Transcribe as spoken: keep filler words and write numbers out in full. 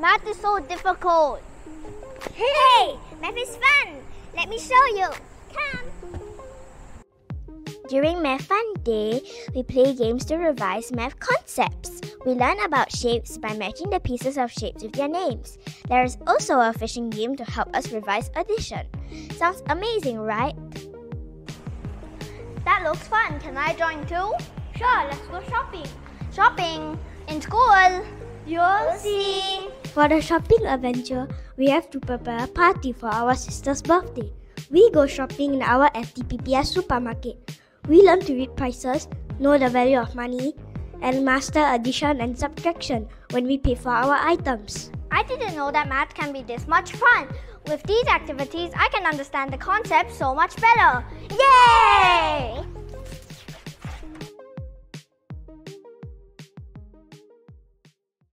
Math is so difficult. Hey, math is fun. Let me show you. Come. During Math Fun Day, we play games to revise math concepts. We learn about shapes by matching the pieces of shapes with their names. There is also a fishing game to help us revise addition. Sounds amazing, right? That looks fun. Can I join too? Sure, let's go shopping. Shopping in school. You'll see. For the shopping adventure, we have to prepare a party for our sister's birthday. We go shopping in our F T P P S supermarket. We learn to read prices, know the value of money, and master addition and subtraction when we pay for our items. I didn't know that math can be this much fun. With these activities, I can understand the concepts so much better. Yay!